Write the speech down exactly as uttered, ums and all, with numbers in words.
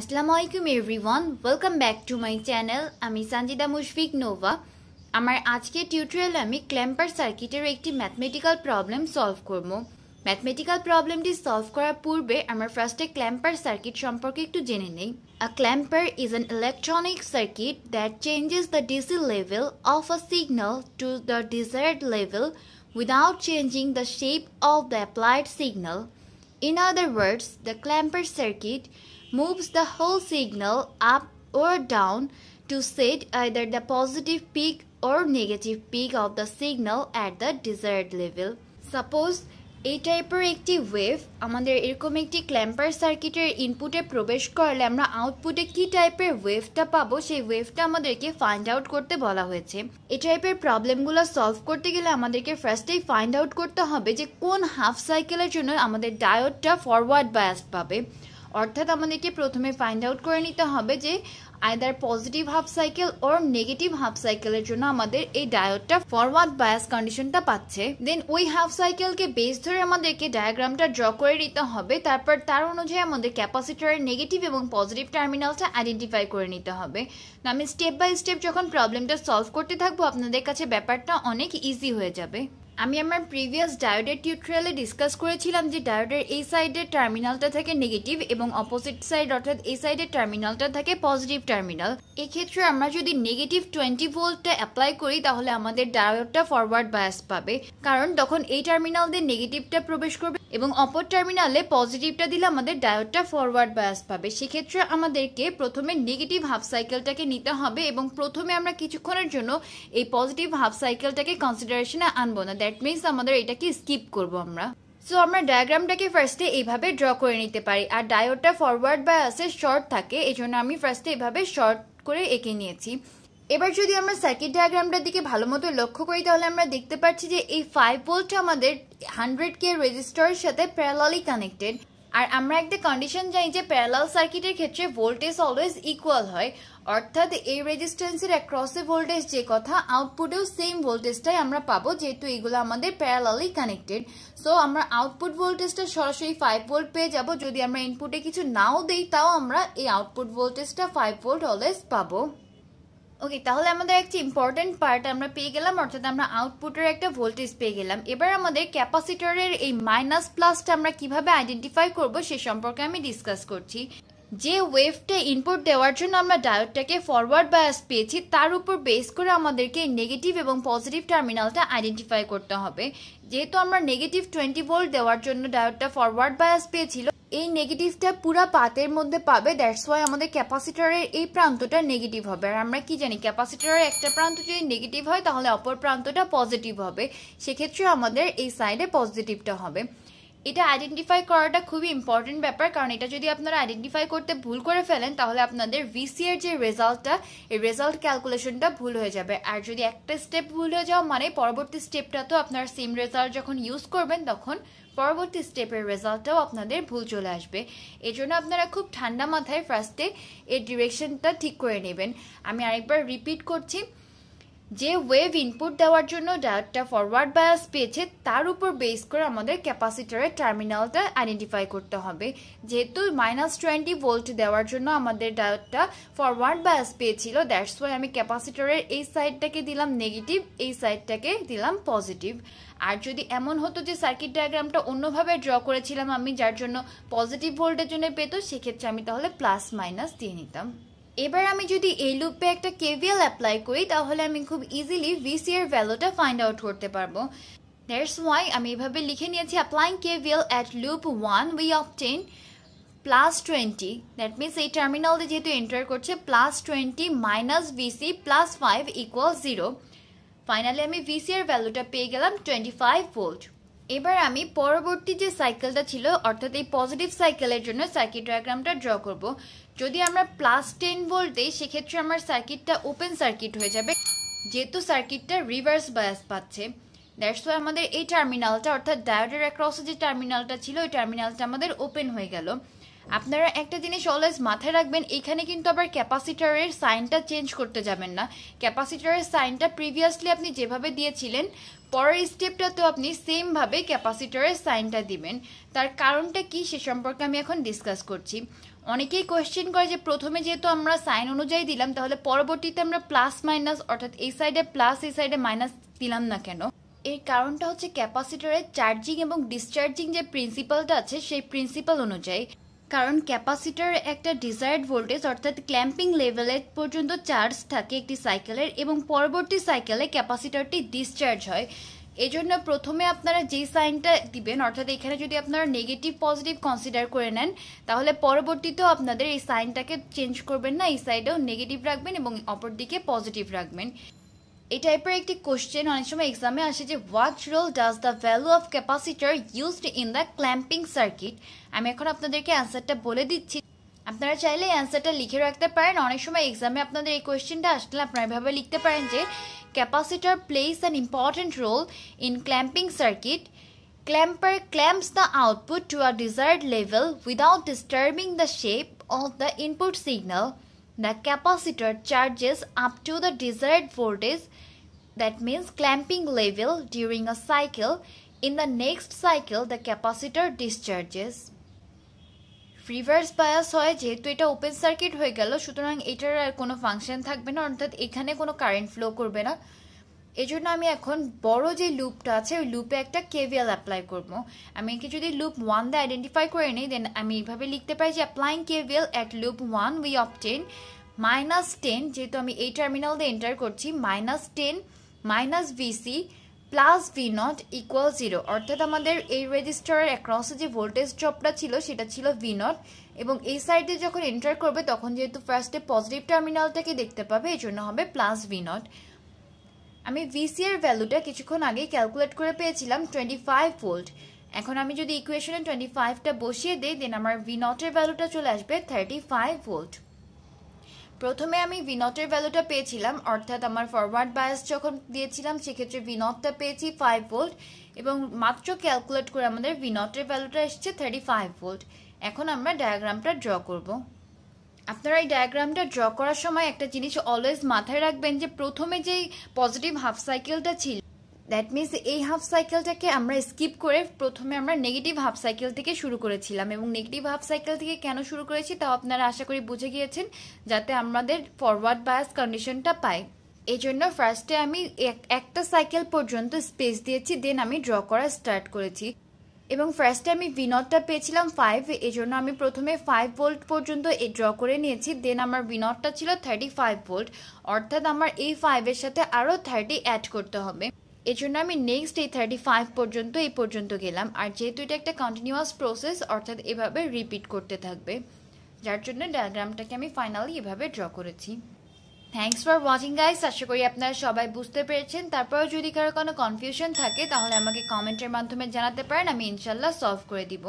Assalamualaikum everyone, welcome back to my channel. Ami Sunjida Nova. Amar ajke tutorial ami clamper circuit er ekti mathematical problem solve korbo. Mathematical problem ti solve korar purbe amar first e clamper circuit somporke ektu jene nei. A clamper is an electronic circuit that changes the D C level of a signal to the desired level without changing the shape of the applied signal. In other words, the clamper circuit moves the whole signal up or down to set either the positive peak or negative peak of the signal at the desired level. Suppose a type or ekti wave amader erokom ekti clamper circuit er input e probesh korle amra output e ki type er wave ta pabo sei wave ta amaderke find out korte bola hoyeche. Ei type er problem gulo solve korte gele amaderke first e find out korte hobe je kon half cycle er jonno amader diode ta forward biased pabe. অর্থাৎ আমাদেরকে প্রথমে find out করে নিতে হবে যে either positive half cycle or negative half সাইকেলের জন্য আমাদের এই ডায়োডটা ফরওয়ার্ড বায়াস কন্ডিশনটা পাচ্ছে। দেন ওই হাফ সাইকেলকে বেস ধরে আমাদেরকে ডায়াগ্রামটা ড্র করে নিতে হবে। তারপর তার অনুযায়ী আমাদের ক্যাপাসিটরের নেগেটিভ এবং পজিটিভ টার্মিনালটা আইডেন্টিফাই করে নিতে হবে। আমি স্টেপ বাই স্টেপ যখন প্রবলেমটা সলভ করতে থাকবো আপনাদের কাছে ব্যাপারটা অনেক ইজি হয়ে যাবে। আমি আমার প্রিভিয়াস ডায়োডের টিউটোরিয়ালে ডিসকাস করেছিলাম যে ডায়োডের এই সাইডের টার্মিনালটা থাকে নেগেটিভ এবং অপোজিট সাইড অর্থাৎ এই সাইডের টার্মিনালটা থাকে পজিটিভ টার্মিনাল। এই ক্ষেত্রে আমরা যদি নেগেটিভ টোয়েন্টি ভোল্টটা অ্যাপ্লাই করি তাহলে আমাদের ডায়োডটা ফরওয়ার্ড বায়াস পাবে, কারণ তখন এই টার্মিনাল দিয়ে নেগেটিভটা প্রবেশ করবে এবং অপর টার্মিনালে পজিটিভটা দিলে আমাদের ডায়োডটা ফরওয়ার্ড বায়াস পাবে। সেক্ষেত্রে আমাদেরকে প্রথমে নেগেটিভ হাফ সাইকেলটাকে নিতে হবে এবং প্রথমে আমরা কিছুক্ষণের জন্য এই পজিটিভ হাফ সাইকেলটাকে কনসিডারেশনে আনবো না। দ্যাট মিনস আমাদের এটাকে স্কিপ করবো আমরা। সো আমরা ডায়াগ্রামটাকে ফার্স্টে এইভাবে ড্র করে নিতে পারি। আর ডায়োডটা ফরওয়ার্ড বায়াসে শর্ট থাকে, এই জন্য আমি ফার্স্টে এইভাবে শর্ট করে এঁকে নিয়েছি। এবার যদি আমরা সার্কিট ডায়াগ্রামটার দিকে ভালো মতো লক্ষ্য করি তাহলে আমরা দেখতে পাচ্ছি যে এই ফাইভ ভোল্টটা আমাদের হান্ড্রেড কে রেজিস্টারের সাথে প্যারালালি কানেক্টেড। আর আমরা একটা কন্ডিশন জানি যে প্যারালাল সার্কিটের ক্ষেত্রে ভোল্টেজ অলওয়েজ ইকুয়াল হয়, অর্থাৎ এই রেজিস্ট্যান্সের অ্যাক্রসে ভোল্টেজ যে কথা আউটপুটেও সেম ভোল্টেজটাই আমরা পাবো, যেহেতু এগুলো আমাদের প্যারালালি কানেক্টেড। সো আমরা আউটপুট ভোল্টেজটা সরাসরি ফাইভ ভোল্ট পেয়ে যাবো। যদি আমরা ইনপুটে কিছু নাও দিই তাও আমরা এই আউটপুট ভোল্টেজটা ফাইভ ভোল্ট অলওয়েজ পাবো। ওকে, তাহলে আমাদের একটা ইম্পর্টেন্ট পার্ট আমরা পেয়ে গেলাম, অর্থাৎ আমরা আউটপুটের একটা ভোল্টেজ পেয়ে গেলাম। এবার আমাদের ক্যাপাসিটরের এই মাইনাস প্লাসটা আমরা কিভাবে আইডেন্টিফাই করব সে সম্পর্কে আমি ডিসকাস করছি। যে ওয়েভটা ইনপুট দেওয়ার জন্য আমরা ডায়োডটাকে ফরওয়ার্ড বায়াস পেয়েছি তার উপর বেস করে আমাদেরকে নেগেটিভ এবং পজিটিভ টার্মিনালটা আইডেন্টিফাই করতে হবে। যেহেতু আমরা নেগেটিভ টোয়েন্টি ভোল্ট দেওয়ার জন্য ডায়োডটা ফরওয়ার্ড বায়াস পেয়েছিল, এই নেগেটিভটা পুরা পাতের মধ্যে পাবে। দ্যাটস ওয়াই আমাদের ক্যাপাসিটরের এই প্রান্তটা নেগেটিভ হবে। আর আমরা কি জানি ক্যাপাসিটরের একটা প্রান্ত যদি নেগেটিভ হয় তাহলে অপর প্রান্তটা পজিটিভ হবে, সেক্ষেত্রে আমাদের এই সাইডে পজিটিভটা হবে। এটা আইডেন্টিফাই করাটা খুবই ইম্পর্টেন্ট ব্যাপার, কারণ এটা যদি আপনারা আইডেন্টিফাই করতে ভুল করে ফেলেন তাহলে আপনাদের ভিসি এর যে রেজাল্টটা এই রেজাল্ট ক্যালকুলেশনটা ভুল হয়ে যাবে। আর যদি একটা স্টেপ ভুল হয়ে যাওয়া মানে পরবর্তী স্টেপটা তো আপনার সেম রেজাল্ট যখন ইউজ করবেন তখন পরবর্তী স্টেপের রেজাল্টটাও আপনাদের ভুল চলে আসবে। এই জন্য আপনারা খুব ঠান্ডা মাথায় ফার্স্টে এর ডিরেকশনটা ঠিক করে নেবেন। আমি আরেকবার রিপিট করছি, যে ওয়েভ ইনপুট দেওয়ার জন্য ডায়োডটা ফরওয়ার্ড বায়াস পেয়েছে তার উপর বেস করে আমাদের ক্যাপাসিটরের টার্মিনালটা আইডেন্টিফাই করতে হবে। যেহেতু মাইনাস টোয়েন্টি ভোল্ট দেওয়ার জন্য আমাদের ডায়োডটা ফরওয়ার্ড বায়াস পেয়েছিল, দ্যাটস ওয়াই আমি ক্যাপাসিটরের এই সাইডটাকে দিলাম নেগেটিভ, এই সাইডটাকে দিলাম পজিটিভ। আর যদি এমন হতো যে সার্কিট ডায়াগ্রামটা অন্যভাবে ড্র করেছিলাম আমি, যার জন্য পজিটিভ ভোল্টের জন্য পেতো, সেক্ষেত্রে আমি তাহলে প্লাস মাইনাস দিয়ে নিতাম। এবার আমি যদি এই লুপে একটা কে ভি এল অ্যাপ্লাই করি তাহলে আমি খুব ইজিলি ভিসি এর ভ্যালুটা ফাইন্ড আউট করতে পারবো। দ্যাটস ওয়াই আমি এভাবে লিখে নিয়েছি, applying K V L at loop one we obtain plus twenty. That means এই টার্মিনালটা যেহেতু এন্টার করছে plus twenty minus VC plus five equal zero. Finally আমি ভিসি এর ভ্যালুটা পেয়ে গেলাম টোয়েন্টি ফাইভ ভোল্ট। এবার আমি পরবর্তী যে সাইকেলটা ছিল অর্থাৎ এই পজিটিভ সাইকেলের জন্য সার্কিট ডায়াগ্রামটা ড্র করব। যদি আমরা প্লাস টেন ভোল্ট দিই সেক্ষেত্রে আমার সার্কিটটা ওপেন সার্কিট হয়ে যাবে, যেহেতু সার্কিটটা রিভার্স বায়াস পাচ্ছে। দ্যাটস ওয়াই আমাদের এই টার্মিনালটা অর্থাৎ ডায়োডের অ্যাক্রসে যে টার্মিনালটা ছিল ওই টার্মিনালটা আমাদের ওপেন হয়ে গেল। আপনারা একটা জিনিস অলওয়েজ মাথায় রাখবেন, এখানে কিন্তু আবার ক্যাপাসিটরের সাইনটা চেঞ্জ করতে যাবেন না। ক্যাপাসিটরের সাইনটা প্রিভিয়াসলি আপনি যেভাবে দিয়েছিলেন পরের স্টেপটাতেও আপনি সেমভাবে ক্যাপাসিটরের সাইনটা দিবেন। তার কারণটা কি সে সম্পর্কে আমি এখন ডিসকাস করছি। অনেকেই কোশ্চেন করে যে প্রথমে যেহেতু আমরা সাইন অনুযায়ী দিলাম তাহলে পরবর্তীতে আমরা প্লাস মাইনাস অর্থাৎ এই সাইডে প্লাস এই সাইডে মাইনাস দিলাম না কেন? এর কারণটা হচ্ছে ক্যাপাসিটরের চার্জিং এবং ডিসচার্জিং যে প্রিন্সিপালটা আছে সেই প্রিন্সিপাল অনুযায়ী, কারণ ক্যাপাসিটর একটা ডিজায়ার্ড ভোল্টেজ অর্থাৎ ক্ল্যাম্পিং লেভেলের পর্যন্ত চার্জ থাকে একটি সাইকেলের এবং পরবর্তী সাইকেলে ক্যাপাসিটরটি ডিসচার্জ হয়। এই জন্য প্রথমে আপনারা যেই সাইনটা দিবেন অর্থাৎ এখানে যদি আপনারা নেগেটিভ পজিটিভ কনসিডার করে নেন তাহলে পরবর্তীতেও আপনাদের এই সাইনটাকে চেঞ্জ করবেন না, এই সাইডেও নেগেটিভ রাখবেন এবং অপর দিকে পজিটিভ রাখবেন। এই টাইপের একটি কোশ্চেন অনেক সময় এক্সামে আসে যে what role does the value of capacitor used in the clamping circuit. আমি এখন আপনাদেরকে অ্যান্সারটা বলে দিচ্ছি, আপনারা চাইলে অ্যান্সারটা লিখে রাখতে পারেন। অনেক সময় এক্সামে আপনাদের এই কোয়েশ্চেনটা আসলে আপনারা এভাবে লিখতে পারেন যে capacitor plays an important role in clamping circuit, clamper clamps the output to a desired level without disturbing the shape of the input signal, the capacitor charges up to the desired voltage, that means clamping level, during a cycle. In the next cycle the capacitor discharges. Reverse bias হয় যেহেতু এটা open circuit হয়ে গেল, সুতরাং এটার আর কোনো function থাকবে না অর্থাৎ এখানে কোনো কারেন্ট ফ্লো করবে না। এজন্য আমি এখন বড় যে লুপটা আছে ওই লুপে একটা কেভিএল অ্যাপ্লাই করবো। আমি একে যদি লুপ ওয়ান দিয়ে আইডেন্টিফাই করে নিই দেন আমি এইভাবে লিখতে পারি যে applying KVL at loop one we obtain minus ten, যেহেতু আমি এই টার্মিনাল দিয়ে এন্টার করছি, minus ten minus VC plus V naught equal zero. অর্থাৎ আমাদের এই রেজিস্টারের অ্যাক্রসে যে ভোল্টেজ ড্রপটা ছিল সেটা ছিল ভি নট এবং এই সাইডে যখন এন্টার করবে তখন যেহেতু ফার্স্টে পজিটিভ টার্মিনালটাকে দেখতে পাবে এই জন্য হবে প্লাস ভি নট। আমি ভিসি এর ভ্যালুটা কিছুক্ষণ আগেই ক্যালকুলেট করে পেয়েছিলাম টোয়েন্টি ফাইভ ভোল্ট। এখন আমি যদি ইকুয়েশনে টোয়েন্টি ফাইভটা বসিয়ে দিই দেন আমার ভি নটের ভ্যালুটা চলে আসবে থার্টি ফাইভ ভোল্ট। প্রথমে আমি ভি নটের ভ্যালুটা পেয়েছিলাম অর্থাৎ আমার ফরওয়ার্ড বায়াস যখন দিয়েছিলাম সেক্ষেত্রে ভি নটটা পেয়েছি ফাইভ ভোল্ট এবং মাত্র ক্যালকুলেট করে আমাদের ভি নটের ভ্যালুটা এসছে থার্টি ফাইভ ভোল্ট। এখন আমরা ডায়াগ্রামটা ড্র করবো। আপনারা এই ডায়াগ্রামটা ড্র করার সময় একটা জিনিস অলওয়েজ মাথায় রাখবেন যে প্রথমে যেই পজিটিভ হাফ সাইকেলটা ছিল দ্যাট মিনস এই হাফ সাইকেলটাকে আমরা স্কিপ করে প্রথমে আমরা নেগেটিভ হাফ সাইকেল থেকে শুরু করেছিলাম এবং নেগেটিভ হাফ সাইকেল থেকে কেন শুরু করেছি তাও আপনারা আশা করি বুঝে গিয়েছেন, যাতে আমাদের ফরওয়ার্ড বায়াস কন্ডিশনটা পাই। এই জন্য ফার্স্টে আমি একটা সাইকেল পর্যন্ত স্পেস দিয়েছি দেন আমি ড্র করা স্টার্ট করেছি এবং ফার্স্টে আমি ভি নটটা পেয়েছিলাম ফাইভ, এই জন্য আমি প্রথমে ফাইভ ভোল্ট পর্যন্ত এ ড্র করে নিয়েছি দেন আমার ভি নটটা ছিল থার্টি ফাইভ ভোল্ট অর্থাৎ আমার এই ফাইভের সাথে আরও থার্টি অ্যাড করতে হবে, এই জন্য আমি নেক্সট এই থার্টি ফাইভ পর্যন্ত এই পর্যন্ত গেলাম। আর যেহেতু এটা একটা কন্টিনিউয়াস প্রসেস অর্থাৎ এভাবে রিপিট করতে থাকবে, যার জন্য ডায়াগ্রামটাকে আমি ফাইনালি এভাবে ড্র করেছি। থ্যাংকস ফর ওয়াচিং গাইস, আশা করি আপনারা সবাই বুঝতে পেরেছেন। তারপরেও যদি কারো কোনো কনফিউশন থাকে তাহলে আমাকে কমেন্টের মাধ্যমে জানাতে পারেন, আমি ইনশাল্লাহ সলভ করে দিব।